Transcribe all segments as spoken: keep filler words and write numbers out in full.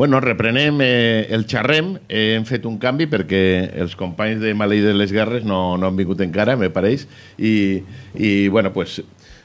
Bueno, reprenem eh, el xerrem. Eh, hem fet un canvi perquè els companys de Maleït de les Guerres no, no han vingut encara, me pareix. I, i bueno, pues,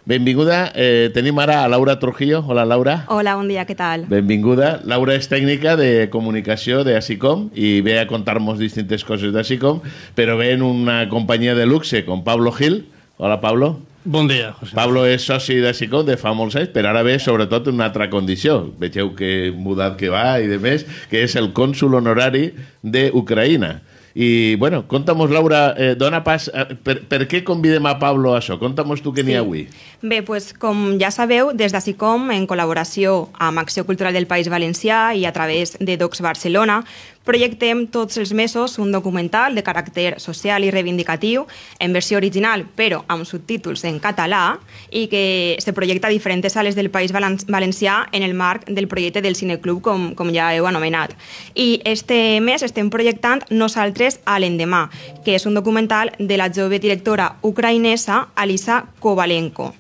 benvinguda. Eh, tenim ara a Laura Trujillo. Hola, Laura. Hola, bon dia, què tal? Benvinguda. Laura és tècnica de comunicació de ACICOM i ve a contar-nos distintes coses de ACICOM, però ve en una companyia de luxe com Pablo Gil. Hola, Pablo. Bon dia, José. Pablo és soci d'ASICOM de fa molts anys, però ara ve sobretot una altra condició. Vegeu que mudat que va i de més, que és el cònsul honorari d'Ucraïna. I, bueno, conta-mos, Laura, eh, dona pas... A, per, per què convidem a Pablo a això? Conta-mos tu què n'hi ha avui. Bé, pues, com ja sabeu, des d'ASICOM, en col·laboració amb Acció Cultural del País Valencià i a través de DOCS Barcelona, projectem tots els mesos un documental de caràcter social i reivindicatiu en versió original, però amb subtítols en català, i que se projecta a diferents sales del País Valencià en el marc del projecte del Cine Club, com, com ja heu anomenat. I este mes estem projectant Nosaltres a l'endemà, que és un documental de la jove directora ucraïnesa Elisa Kovalenko.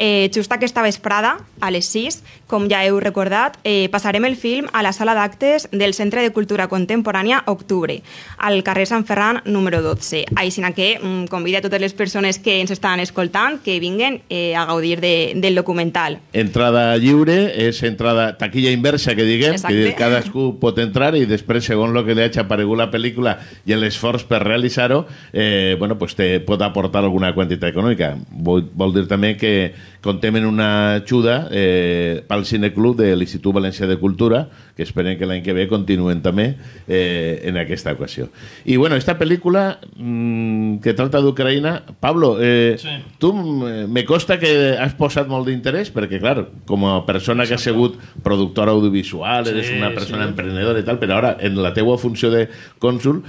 Eh, just aquesta vesprada, a les sis, com ja heu recordat, eh, passarem el film a la sala d'actes del Centre de Cultura Contemporània Octubre, al carrer Sant Ferran, número dotze. Així que mm, convida a totes les persones que ens estan escoltant que vinguin eh, a gaudir de, del documental. Entrada lliure, és entrada taquilla inversa, que diguem, exacte, que cadascú pot entrar i després, segons el que li hagi aparegut la pel·lícula i l'esforç per realitzar-ho, eh, bueno, pues te pot aportar alguna quantitat econòmica. Vol, vol dir també que contem en una ajuda eh, pel Cine Club de l'Institut Valencià de Cultura, que esperem que l'any que ve continuen també eh, en aquesta ocasió. I bueno, esta pel·lícula mmm, que trata d'Ucraïna, Pablo, eh, sí. tu me consta que has posat molt d'interès, perquè, clar, com a persona que ha sigut productora audiovisual, sí, eres una persona sí. emprenedora i tal, però ara, en la teua funció de cònsul,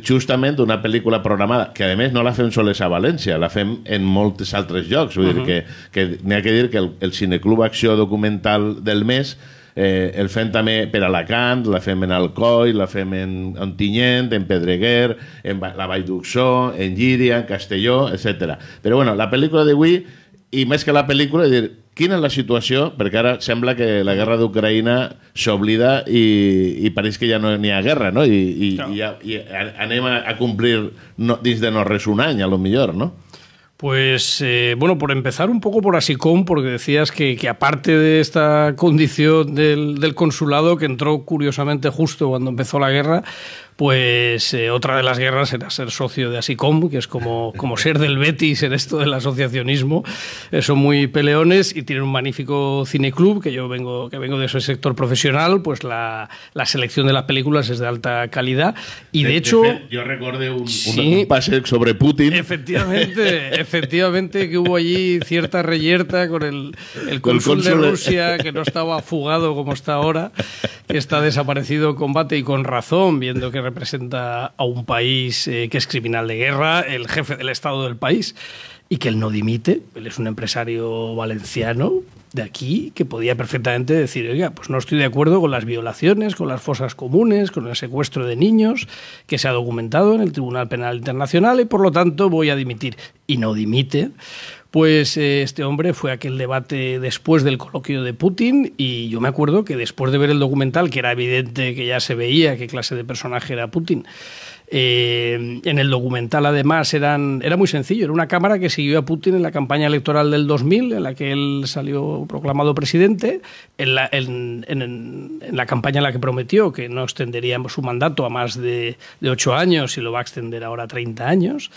justament una pel·lícula programada, que a més no la fem sols a València, la fem en molts altres llocs, vull uh-huh. dir que que n'hi ha que dir que el, el Cineclub Acció Documental del mes eh, el fem també per Alacant, la fem en Alcoi, la fem en Ontinyent, en Pedreguer, en la Vall d'Uxó, en Llíria, en Castelló, etcètera. Però bueno, la pel·lícula d'avui, i més que la pel·lícula, és dir, quina és la situació, perquè ara sembla que la guerra d'Ucraïna s'oblida i, i pareix que ja no n'hi ha guerra, no? I, i, no. i, i anem a, a complir no, dins de no res un any, a lo millor, no? Pues, eh, bueno, por empezar un poco por ASICOM, porque decías que, que aparte de esta condición del, del consulado, que entró curiosamente justo cuando empezó la guerra, pues eh, otra de las guerras era ser socio de ASICOM, que es como, como ser del Betis en esto del asociacionismo. Eh, son muy peleones y tienen un magnífico cineclub, que yo vengo que vengo de ese sector profesional, pues la, la selección de las películas es de alta calidad. Y de, de hecho... De fe, yo recordé un, sí, un pase sobre Putin. Efectivamente, efectivamente que hubo allí cierta reyerta con el, el cónsul de Rusia, que no estaba fugado como está ahora, que está desaparecido en combate y con razón, viendo que representa a un país eh, que es criminal de guerra, el jefe del Estado del país, y que él no dimite. Él es un empresario valenciano de aquí que podía perfectamente decir, oiga, pues no estoy de acuerdo con las violaciones, con las fosas comunes, con el secuestro de niños que se ha documentado en el Tribunal Penal Internacional y por lo tanto voy a dimitir. Y no dimite. Pues eh, este hombre fue aquel debate después del coloquio de Putin, y yo me acuerdo que después de ver el documental, que era evidente que ya se veía qué clase de personaje era Putin, eh, en el documental además eran era muy sencillo, era una cámara que siguió a Putin en la campaña electoral del dos mil, en la que él salió proclamado presidente, en la, en, en, en la campaña en la que prometió que no extendería su mandato a más de, de ocho años, y lo va a extender ahora a treinta años.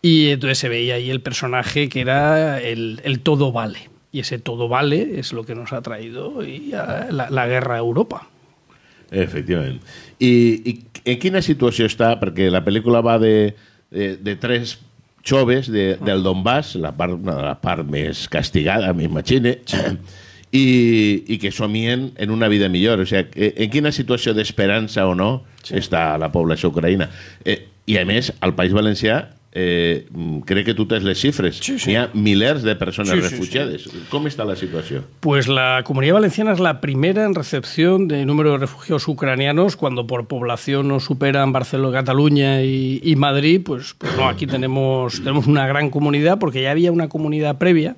Y entonces se veía ahí el personaje que era el, el todo vale. Y ese todo vale es lo que nos ha traído y a la, la guerra a Europa. Efectivament. I, I en quina situació està? Perquè la pel·lícula va de, de, de tres joves de, del Donbass, la part, la part més castigada, m'imagino, i, i que somien en una vida millor. O sigui, en quina situació d'esperança o no sí. està la població ucraïna? Eh, I a més, al País Valencià, Eh, creo que tú te has las cifras. Sí, sí. Hay miles de personas sí, refugiadas. Sí, sí. ¿Cómo está la situación? Pues la Comunidad Valenciana es la primera en recepción de número de refugiados ucranianos, cuando por población nos superan Barcelona, Cataluña y, y Madrid. Pues, pues no, aquí tenemos, tenemos una gran comunidad, porque ya había una comunidad previa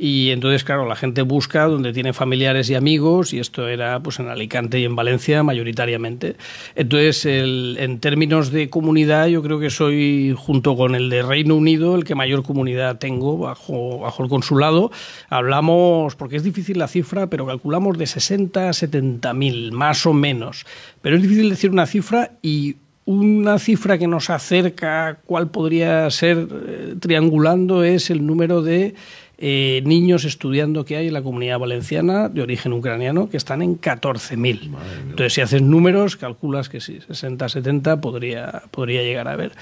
Y entonces, claro, la gente busca donde tiene familiares y amigos, y esto era pues en Alicante y en Valencia mayoritariamente. Entonces, el, en términos de comunidad, yo creo que soy, junto con el de Reino Unido, el que mayor comunidad tengo bajo, bajo el consulado. Hablamos, porque es difícil la cifra, pero calculamos de sesenta a setenta mil, más o menos. Pero es difícil decir una cifra, y una cifra que nos acerca a cuál podría ser, eh, triangulando, es el número de eh, niños estudiando que hay en la comunidad valenciana de origen ucraniano, que están en catorce mil. Entonces, si haces números, calculas que sí, sesenta, setenta podría, podría llegar a haber.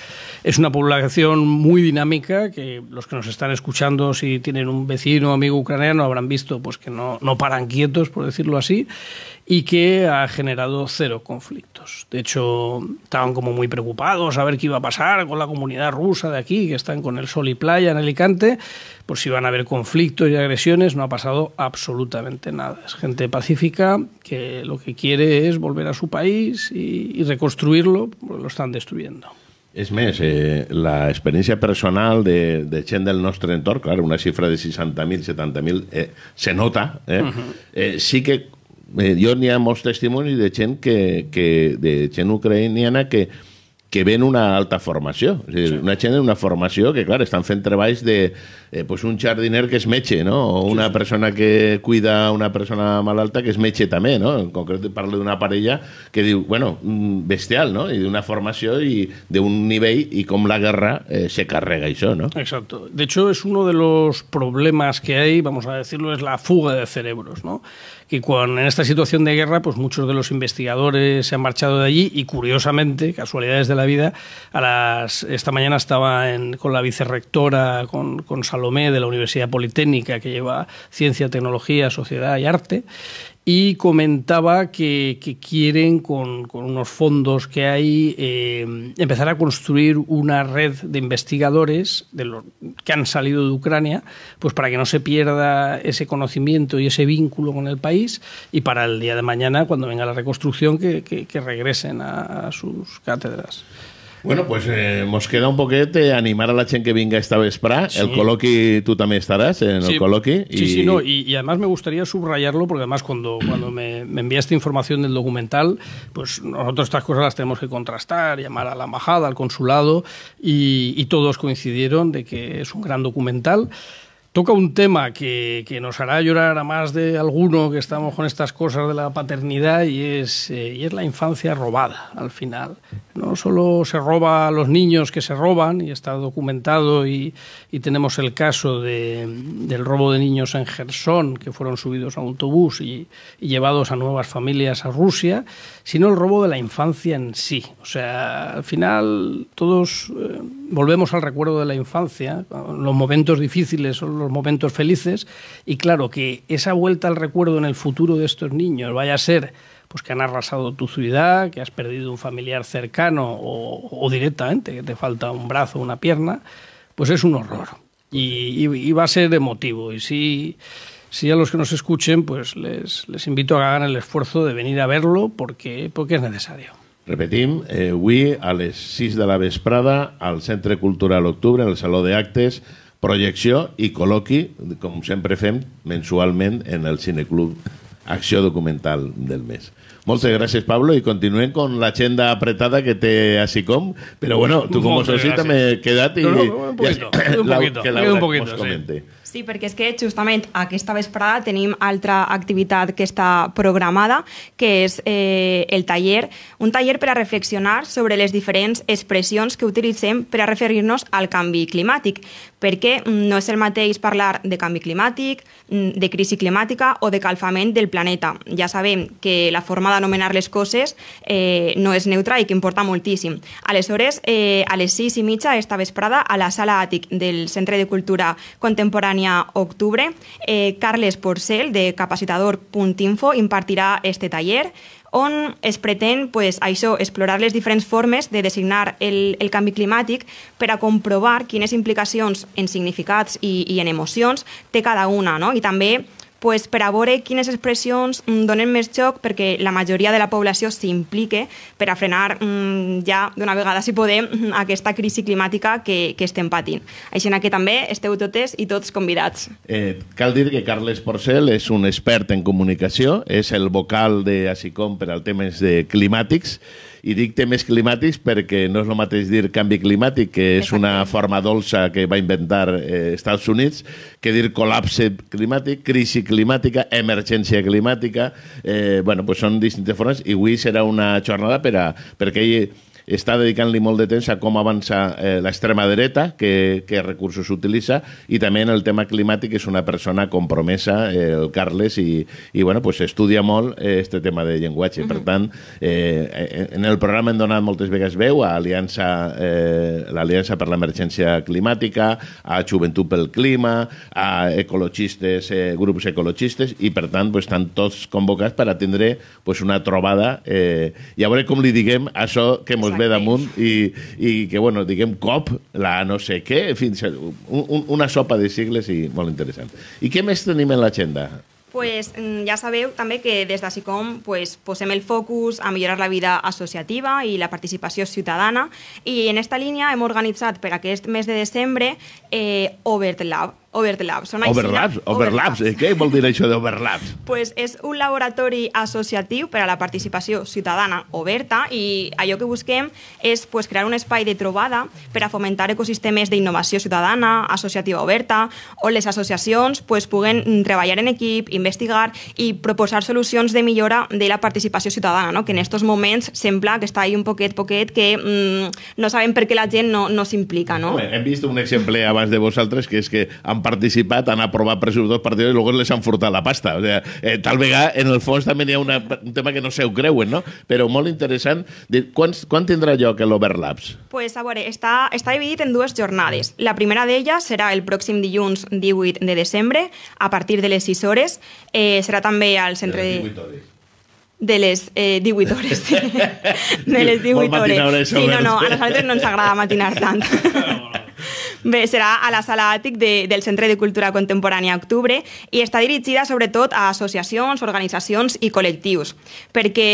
Es una población muy dinámica, que los que nos están escuchando, si tienen un vecino o amigo ucraniano, habrán visto pues que no, no paran quietos, por decirlo así, y que ha generado cero conflictos. De hecho, estaban como muy preocupados a ver qué iba a pasar con la comunidad rusa de aquí, que están con el sol y playa en Alicante, por si iban a haber conflictos y agresiones. No ha pasado absolutamente nada. Es gente pacífica que lo que quiere es volver a su país y, y reconstruirlo, porque lo están destruyendo. És més, eh, l'experiència personal de, de gent del nostre entorn, clar, una xifra de seixanta mil, setanta mil, eh, se nota, eh? Uh-huh. eh, sí que jo n'hi ha molts testimonis de gent que, que, de gent ucraïniana que, que ven una alta formació. O sigui, sí. Una gent en una formació que, clar, estan fent treballs de eh, pues un jardiner que és metge, no? O una sí, sí. persona que cuida una persona malalta que és metge també, no? En concret parlo d'una parella que diu, bueno, bestial, no? I d'una formació i d'un nivell i com la guerra eh, se carrega això, no? Exacto. De hecho, es uno de los problemas que hay, vamos a decirlo, es la fuga de cerebros, ¿no? Que cuando, en esta situación de guerra, pues muchos de los investigadores se han marchado de allí y, curiosamente, casualidades de la vida, a las, esta mañana estaba en, con la vicerrectora, con, con Salomé, de la Universidad Politécnica, que lleva Ciencia, Tecnología, Sociedad y Arte, y comentaba que, que quieren, con, con unos fondos que hay, eh, empezar a construir una red de investigadores de los que han salido de Ucrania, pues para que no se pierda ese conocimiento y ese vínculo con el país, y para el día de mañana, cuando venga la reconstrucción, que, que, que regresen a, a sus cátedras. Bueno, pues eh, mos queda un poquet eh, animar a la gent que vinga esta vesprà. Sí. El col·loqui, tú también estarás en sí. el col·loqui. Y... Sí, sí, no, y, y además me gustaría subrayarlo, porque además cuando, cuando me, me enviaste información del documental, pues nosotros estas cosas las tenemos que contrastar, llamar a la embajada, al consulado, y, y todos coincidieron de que es un gran documental. Toca un tema que, que nos hará llorar a más de alguno que estamos con estas cosas de la paternidad, y es, eh, y es la infancia robada, al final. No solo se roba a los niños que se roban, y está documentado, y, y tenemos el caso de, del robo de niños en Kherson, que fueron subidos a un autobús y, y llevados a nuevas familias a Rusia, sino el robo de la infancia en sí. O sea, al final todos eh, volvemos al recuerdo de la infancia, los momentos difíciles son los momentos felices, y claro que esa vuelta al recuerdo en el futuro de estos niños vaya a ser pues que han arrasado tu ciudad, que has perdido un familiar cercano, o, o directamente que te falta un brazo o una pierna, pues es un horror, y, y, y va a ser emotivo. Y si, si a los que nos escuchen, pues les, les invito a que hagan el esfuerzo de venir a verlo, porque, porque es necesario. Repetim, eh, avui a les sis de la vesprada al Centre Cultural Octubre, al Saló d'Actes, projecció i col·loqui, com sempre fem mensualment en el Cine Club, acció documental del mes. Moltes gràcies, Pablo, i continuem amb l'agenda apretada que té ACICOM, però bueno, tu com a soci també he quedat i... No, no, un poquito, un poquito, un poquito, sí. Sí, perquè és que justament aquesta vesprada tenim altra activitat que està programada, que és eh, el taller, un taller per a reflexionar sobre les diferents expressions que utilitzem per a referir-nos al canvi climàtic, perquè no és el mateix parlar de canvi climàtic, de crisi climàtica o de calfament del planeta. Ja sabem que la forma d'anomenar les coses eh, no és neutra i que importa moltíssim. Aleshores, eh, a les sis i mitja, esta vesprada, a la sala àtic del Centre de Cultura Contemporània Octubre, eh, Carles Porcel, de Capacitador punt info, impartirà este taller, on es pretén, pues, això, explorar les diferents formes de designar el, el canvi climàtic per a comprovar quines implicacions en significats i, i en emocions té cada una, no? I també pues, per a veure quines expressions donen més xoc perquè la majoria de la població s'implique per a frenar ja d'una vegada, si podem, aquesta crisi climàtica que, que estem patint. Així que també esteu totes i tots convidats. Eh, cal dir que Carles Porcel és un expert en comunicació, és el vocal de ASICOM per als temes climàtics. I dic temes climàtics perquè no és el mateix dir canvi climàtic, que és una forma dolça que va inventar eh, Estats Units, que dir col·lapse climàtic, crisi climàtica, emergència climàtica... Eh, bueno, pues són distintes formes i avui serà una jornada per a, perquè ell està dedicant-li molt de temps a com avança eh, l'extrema dreta, que, que recursos utilitza, i també en el tema climàtic és una persona compromesa, eh, el Carles, i, i bueno, pues estudia molt eh, este tema de llenguatge. Uh-huh. Per tant, eh, en el programa hem donat moltes vegades veu a l'Aliança eh, per l'Emergència Climàtica, a Joventut pel Clima, a ecologistes, eh, grups ecologistes, i per tant pues, estan tots convocats per a tindre pues, una trobada eh, i a veure com li diguem això que mos ve damunt i, i que, bueno, diguem cop, la no sé què, fins a un, una sopa de sigles i molt interessant. I què més tenim en l'agenda? Pues, ja sabeu també que des de ASICOM pues, posem el focus a millorar la vida associativa i la participació ciutadana, i en aquesta línia hem organitzat per aquest mes de desembre eh, Obertlabs. Obertlabs. Obertlabs? Obertlabs. Què vol dir això d'Obertlabs? Pues és un laboratori associatiu per a la participació ciutadana oberta, i allò que busquem és pues, crear un espai de trobada per a fomentar ecosistemes d'innovació ciutadana, associativa oberta, on les associacions pues, puguen treballar en equip, investigar i proposar solucions de millora de la participació ciutadana, no? Que en aquests moments sembla que està ahí un poquet, poquet, que mmm, no sabem per què la gent no, no s'implica. No? Hem vist un exemple abans de vosaltres, que és que han participat, han aprovat pressupostos partidaris i després les han furtat la pasta. O sigui, eh, tal vegada, en el fons, també hi ha una, un tema que no se ho creuen, no? Però molt interessant. Quan, quan tindrà lloc l'Obertlabs? Pues, a veure, està, està dividit en dues jornades. La primera d'elles serà el pròxim dilluns divuit de desembre, a partir de les sis hores. Eh, serà també al centre de... de les eh, divuit hores. De les divuit hores. Sí, no, no, a nosaltres no ens agrada matinar tant. Bé, serà a la sala àtic de, del Centre de Cultura Contemporània Octubre, i està dirigida sobretot a associacions, organitzacions i col·lectius, perquè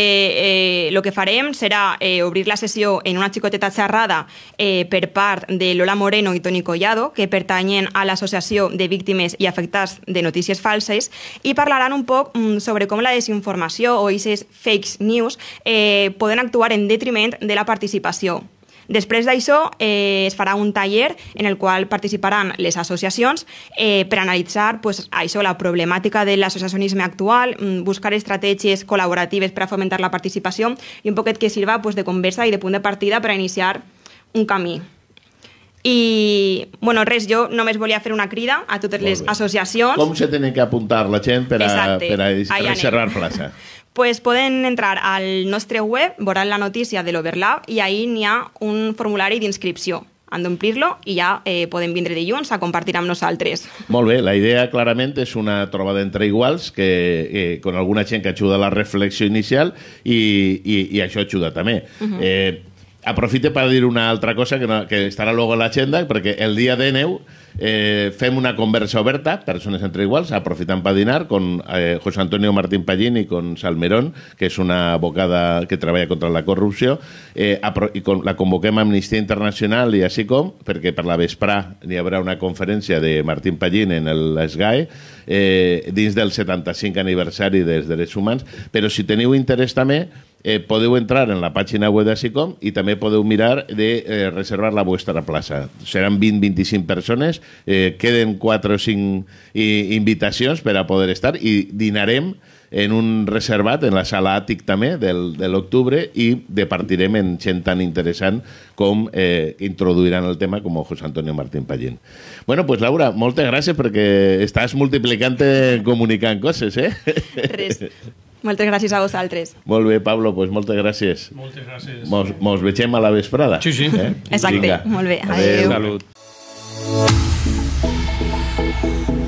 el eh, que farem serà eh, obrir la sessió en una xicoteta xerrada eh, per part de Lola Moreno i Toni Collado, que pertanyen a l'Associació de Víctimes i Afectats de Notícies Falses, i parlaran un poc mm, sobre com la desinformació o aquestes fake news eh, poden actuar en detriment de la participació. Després d'això eh, es farà un taller en el qual participaran les associacions eh, per analitzar pues, això, la problemàtica de l'associacionisme actual, buscar estratègies col·laboratives per a fomentar la participació i un poquet que sirva pues, de conversa i de punt de partida per a iniciar un camí. I, bueno, res, jo només volia fer una crida a totes les associacions. Com se tenen que apuntar la gent per a, per a reservar plaça? Pues poden entrar al nostre web, veuran la notícia de l'Overlab, i ahí n'hi ha un formulari d'inscripció. Han d'omplir-lo i ja eh, podem vindre dilluns a compartir amb nosaltres. Molt bé, la idea clarament és una trobada entre iguals que, eh, con alguna gent que ajuda a la reflexió inicial i, i, i això ajuda també. Uh-huh. Eh, Aprofite per dir una altra cosa que, no, que estarà luego en l'agenda, perquè el dia dinou eh, fem una conversa oberta, persones entre iguals, aprofitant per dinar, con eh, José Antonio Martín Pallín i con Salmerón, que és una abogada que treballa contra la corrupció, eh, i con, la convoquem a Amnistia Internacional i ASICOM, perquè per la vesprà hi haurà una conferència de Martín Pallín en l'S G A E, eh, dins del setanta-cinc aniversari dels drets humans, però si teniu interès també, Eh, podeu entrar en la pàgina web d'ASICOM i també podeu mirar de eh, reservar la vostra plaça. Seran vint a vint-i-cinc persones, eh, queden quatre o cinc eh, invitacions per a poder estar, i dinarem en un reservat, en la sala àtic també, del, de l'octubre, i departirem en gent tan interessant com eh, introduiran el tema com José Antonio Martín Pallín. Bueno, pues Laura, moltes gràcies perquè estàs multiplicant comunicant coses, eh? Res. Moltes gràcies a vosaltres. Molt bé, Pablo, pues moltes gràcies. Moltes gràcies. Mos, mos vegem a la vesprada. Sí, sí. Eh? Exacte, vinga. Molt bé. Adéu. Salut.